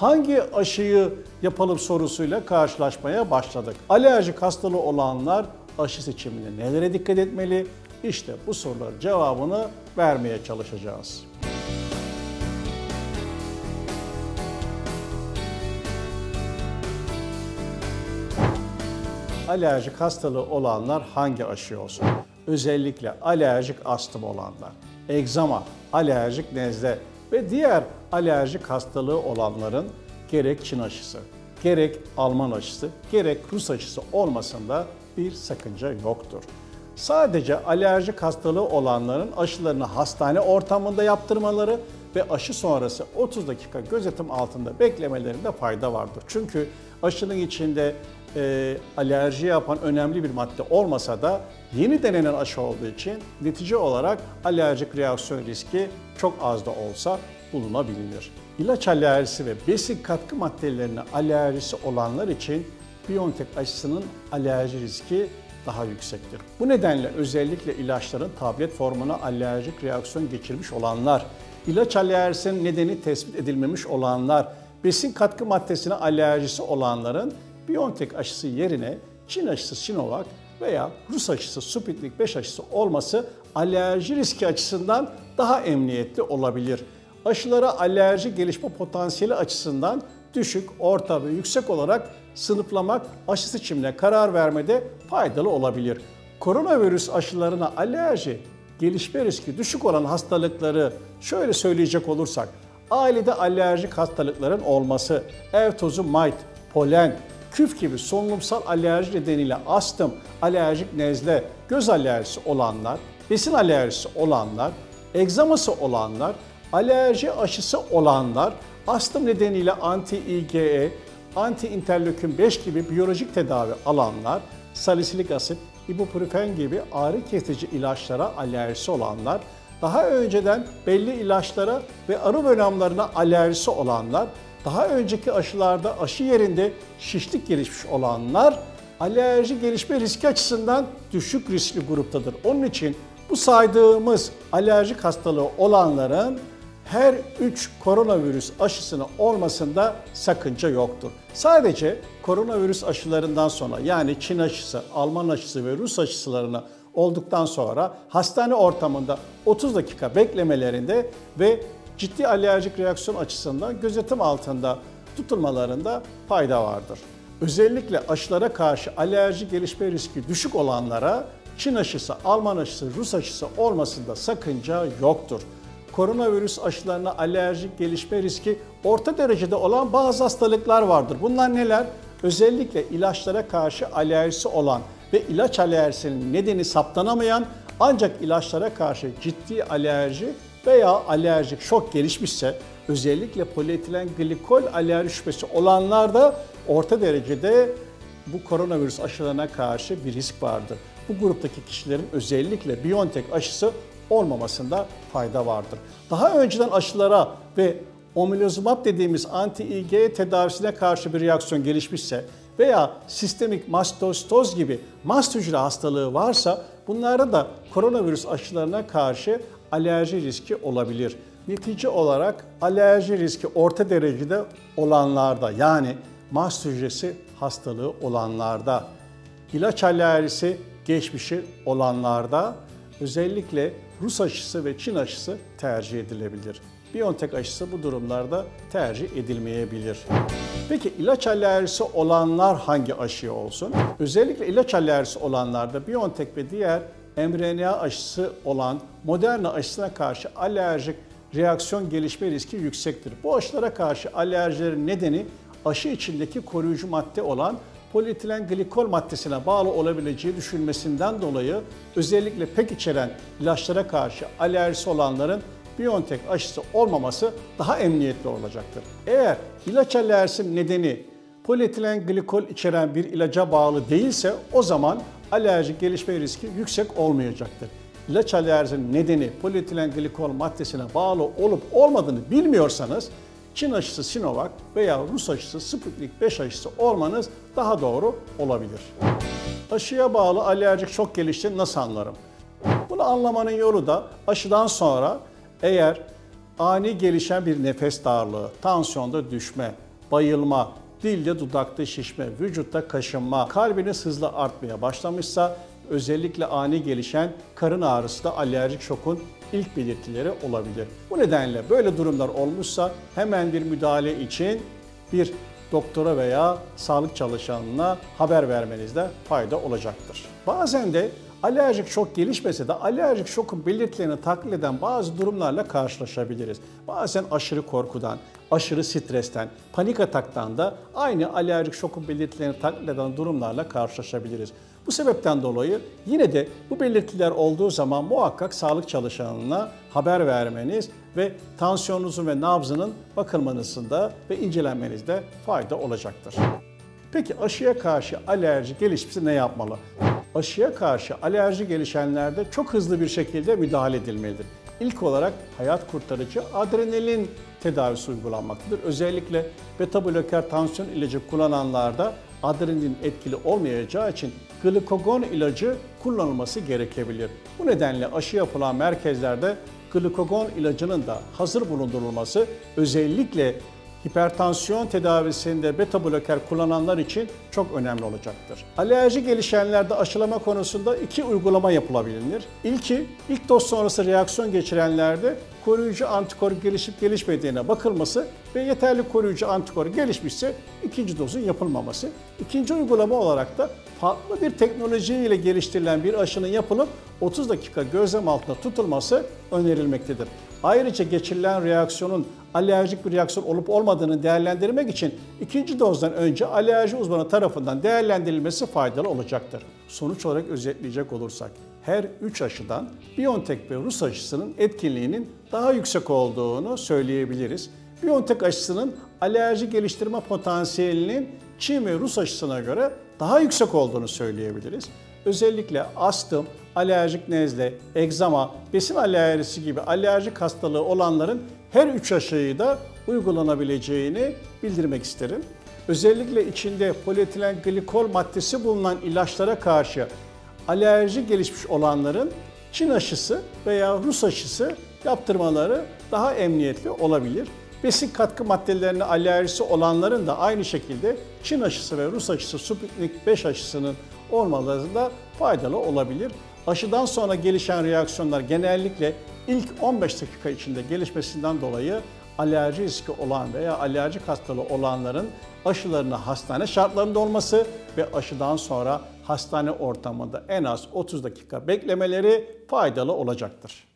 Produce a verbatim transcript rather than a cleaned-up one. hangi aşıyı yapalım sorusuyla karşılaşmaya başladık. Alerjik hastalığı olanlar aşı seçiminde nelere dikkat etmeli? İşte bu soruların cevabını vermeye çalışacağız. Alerjik hastalığı olanlar hangi aşı olsun? Özellikle alerjik astım olanlar, egzama, alerjik nezle ve diğer alerjik hastalığı olanların gerek Çin aşısı, gerek Alman aşısı, gerek Rus aşısı olmasında bir sakınca yoktur. Sadece alerjik hastalığı olanların aşılarını hastane ortamında yaptırmaları ve aşı sonrası otuz dakika gözetim altında beklemelerinde fayda vardır. Çünkü aşının içinde e, alerji yapan önemli bir madde olmasa da yeni denenen aşı olduğu için netice olarak alerjik reaksiyon riski çok az da olsa bulunabilir. İlaç alerjisi ve besin katkı maddelerine alerjisi olanlar için BioNTech aşısının alerji riski daha yüksektir. Bu nedenle özellikle ilaçların tablet formuna alerjik reaksiyon geçirmiş olanlar, ilaç alerjisinin nedeni tespit edilmemiş olanlar, besin katkı maddesine alerjisi olanların BioNTech aşısı yerine Çin aşısı Sinovac veya Rus aşısı Sputnik beş aşısı olması alerji riski açısından daha emniyetli olabilir. Aşılara alerji gelişme potansiyeli açısından düşük, orta ve yüksek olarak sınıflamak aşı seçimine karar vermede faydalı olabilir. Koronavirüs aşılarına alerji gelişme riski düşük olan hastalıkları şöyle söyleyecek olursak, ailede alerjik hastalıkların olması, ev tozu, mite, polen, küf gibi solunumsal alerji nedeniyle astım, alerjik nezle, göz alerjisi olanlar, besin alerjisi olanlar, egzaması olanlar, alerji aşısı olanlar, astım nedeniyle anti-IgE, anti-interlökin beş gibi biyolojik tedavi alanlar, salisilik asit, ibuprofen gibi ağrı kesici ilaçlara alerjisi olanlar, daha önceden belli ilaçlara ve arı venomlarına alerjisi olanlar, daha önceki aşılarda aşı yerinde şişlik gelişmiş olanlar, alerji gelişme riski açısından düşük riskli gruptadır. Onun için bu saydığımız alerjik hastalığı olanların her üç koronavirüs aşısının olmasında sakınca yoktur. Sadece koronavirüs aşılarından sonra yani Çin aşısı, Alman aşısı ve Rus aşılarına olduktan sonra hastane ortamında otuz dakika beklemelerinde ve ciddi alerjik reaksiyon açısından gözetim altında tutulmalarında fayda vardır. Özellikle aşılara karşı alerji gelişme riski düşük olanlara Çin aşısı, Alman aşısı, Rus aşısı olmasında sakınca yoktur. Koronavirüs aşılarına alerjik gelişme riski orta derecede olan bazı hastalıklar vardır. Bunlar neler? Özellikle ilaçlara karşı alerjisi olan ve ilaç alerjisinin nedeni saptanamayan ancak ilaçlara karşı ciddi alerji veya alerjik şok gelişmişse, özellikle polietilen glikol alerji şüphesi olanlar da orta derecede bu koronavirüs aşılarına karşı bir risk vardır. Bu gruptaki kişilerin özellikle BioNTech aşısı olmamasında fayda vardır. Daha önceden aşılara ve omalizumab dediğimiz anti-IgE tedavisine karşı bir reaksiyon gelişmişse veya sistemik mastostoz gibi mast hücre hastalığı varsa bunlarda da koronavirüs aşılarına karşı alerji riski olabilir. Netice olarak alerji riski orta derecede olanlarda yani mast hücresi hastalığı olanlarda, ilaç alerjisi geçmişi olanlarda özellikle Rus aşısı ve Çin aşısı tercih edilebilir. BioNTech aşısı bu durumlarda tercih edilmeyebilir. Peki ilaç alerjisi olanlar hangi aşı olsun? Özellikle ilaç alerjisi olanlarda BioNTech ve diğer mRNA aşısı olan Moderna aşısına karşı alerjik reaksiyon gelişme riski yüksektir. Bu aşılara karşı alerjilerin nedeni aşı içindeki koruyucu madde olan polietilen glikol maddesine bağlı olabileceği düşünülmesinden dolayı özellikle pek içeren ilaçlara karşı alerjisi olanların BioNTech aşısı olmaması daha emniyetli olacaktır. Eğer ilaç alerjisinin nedeni polietilen glikol içeren bir ilaca bağlı değilse o zaman alerjik gelişme riski yüksek olmayacaktır. İlaç alerjisinin nedeni polietilen glikol maddesine bağlı olup olmadığını bilmiyorsanız Çin aşısı Sinovac veya Rus aşısı Sputnik beş aşısı olmanız daha doğru olabilir. Aşıya bağlı alerjik şok geliştiğini nasıl anlarım? Bunu anlamanın yolu da aşıdan sonra eğer ani gelişen bir nefes darlığı, tansiyonda düşme, bayılma, dilde dudakta şişme, vücutta kaşınma, kalbiniz hızla artmaya başlamışsa özellikle ani gelişen karın ağrısı da alerjik şokun ilk belirtileri olabilir. Bu nedenle böyle durumlar olmuşsa hemen bir müdahale için bir doktora veya sağlık çalışanına haber vermenizde fayda olacaktır. Bazen de alerjik şok gelişmese de alerjik şokun belirtilerini taklit eden bazı durumlarla karşılaşabiliriz. Bazen aşırı korkudan, aşırı stresten, panik ataktan da aynı alerjik şokun belirtilerini taklit eden durumlarla karşılaşabiliriz. Bu sebepten dolayı yine de bu belirtiler olduğu zaman muhakkak sağlık çalışanına haber vermeniz ve tansiyonunuzun ve nabzının bakılmanızda ve incelenmenizde fayda olacaktır. Peki aşıya karşı alerji gelişmesi ne yapmalı? Aşıya karşı alerji gelişenlerde çok hızlı bir şekilde müdahale edilmelidir. İlk olarak hayat kurtarıcı adrenalin tedavisi uygulanmaktadır. Özellikle beta bloker tansiyon ilacı kullananlarda adrenalin etkili olmayacağı için glikogon ilacı kullanılması gerekebilir. Bu nedenle aşı yapılan merkezlerde glikogon ilacının da hazır bulundurulması özellikle hipertansiyon tedavisinde beta bloker kullananlar için çok önemli olacaktır. Alerji gelişenlerde aşılama konusunda iki uygulama yapılabilir. İlki, ilk doz sonrası reaksiyon geçirenlerde koruyucu antikor gelişip gelişmediğine bakılması ve yeterli koruyucu antikor gelişmişse ikinci dozun yapılmaması. İkinci uygulama olarak da farklı bir teknolojiyle geliştirilen bir aşının yapılıp otuz dakika gözlem altında tutulması önerilmektedir. Ayrıca geçirilen reaksiyonun alerjik bir reaksiyon olup olmadığını değerlendirmek için ikinci dozdan önce alerji uzmanı tarafından değerlendirilmesi faydalı olacaktır. Sonuç olarak özetleyecek olursak, her üç aşıdan BioNTech ve Rus aşısının etkinliğinin daha yüksek olduğunu söyleyebiliriz. BioNTech aşısının alerji geliştirme potansiyelinin Çin ve Rus aşısına göre daha yüksek olduğunu söyleyebiliriz. Özellikle astım, alerjik nezle, egzama, besin alerjisi gibi alerjik hastalığı olanların her üç aşıyı da uygulanabileceğini bildirmek isterim. Özellikle içinde polietilen glikol maddesi bulunan ilaçlara karşı alerji gelişmiş olanların Çin aşısı veya Rus aşısı yaptırmaları daha emniyetli olabilir. Besin katkı maddelerine alerjisi olanların da aynı şekilde Çin aşısı ve Rus aşısı Sputnik beş aşısının olmaları da faydalı olabilir. Aşıdan sonra gelişen reaksiyonlar genellikle ilk on beş dakika içinde gelişmesinden dolayı alerji riski olan veya alerjik hastalığı olanların aşılarına hastane şartlarında olması ve aşıdan sonra hastane ortamında en az otuz dakika beklemeleri faydalı olacaktır.